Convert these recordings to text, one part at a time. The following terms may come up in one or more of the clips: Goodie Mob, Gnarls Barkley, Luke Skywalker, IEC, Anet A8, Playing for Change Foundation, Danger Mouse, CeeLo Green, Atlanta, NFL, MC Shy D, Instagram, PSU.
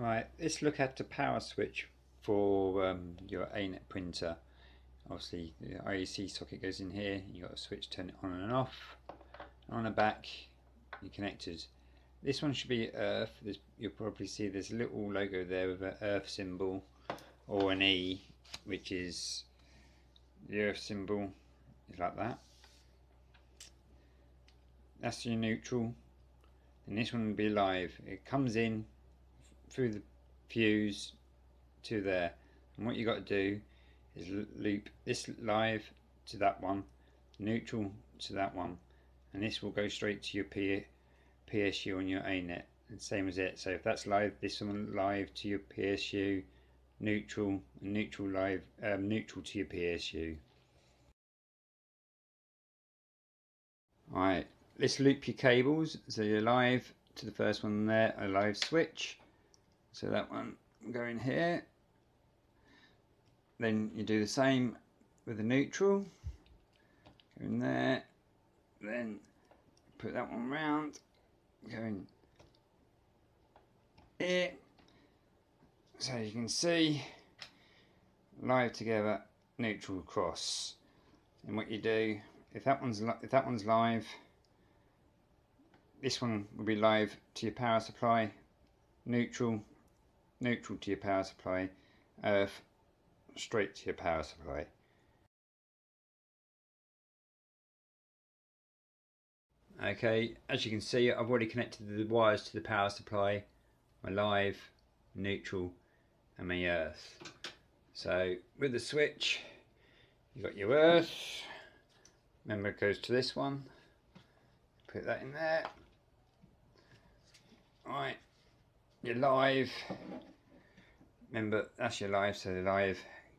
Right, let's look at the power switch for your ANET printer. Obviously the IEC socket goes in here, you've got a switch to turn it on and off. And on the back, your connectors. This one should be Earth. You'll probably see there's a little logo there with an Earth symbol or an E, which is the Earth symbol, is like that. That's your neutral, and this one will be live. It comes in through the fuse to there, and what you got to do is loop this live to that one, neutral to that one, and this will go straight to your PSU on your ANET, and same as it. So if that's live, this one live to your PSU, neutral, neutral live, neutral to your PSU. Alright, let's loop your cables. So you're live to the first one there, a live switch. So that one will go in here. Then you do the same with the neutral. Go in there. Then put that one round. Go in here. So you can see live together, neutral across. And what you do, if that one's live, this one will be live to your power supply, neutral, neutral to your power supply, Earth, straight to your power supply. Okay, as you can see, I've already connected the wires to the power supply, my live, neutral, and my Earth. So with the switch, you've got your Earth. Remember, it goes to this one. Put that in there. Right, your live, remember that's your live, so the live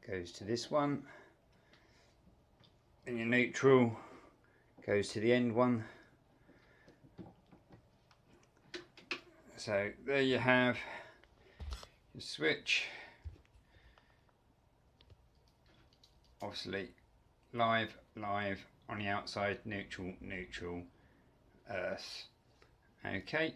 goes to this one, and your neutral goes to the end one. So there you have your switch, obviously live, live on the outside, neutral, neutral, Earth. Okay.